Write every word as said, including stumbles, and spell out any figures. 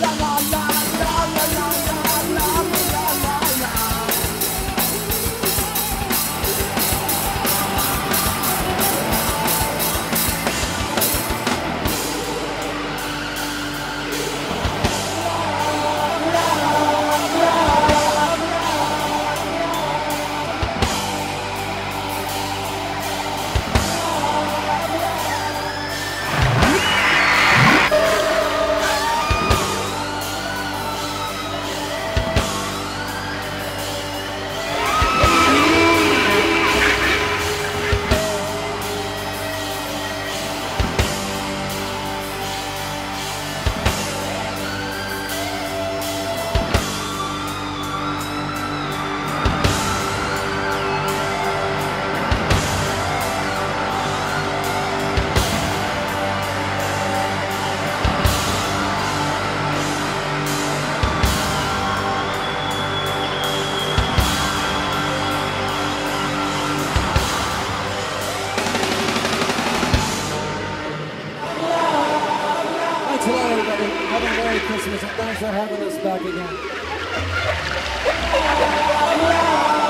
La everybody. Have a Merry Christmas, and thanks for having us back again.